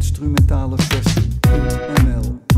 instrumentale-versie.nl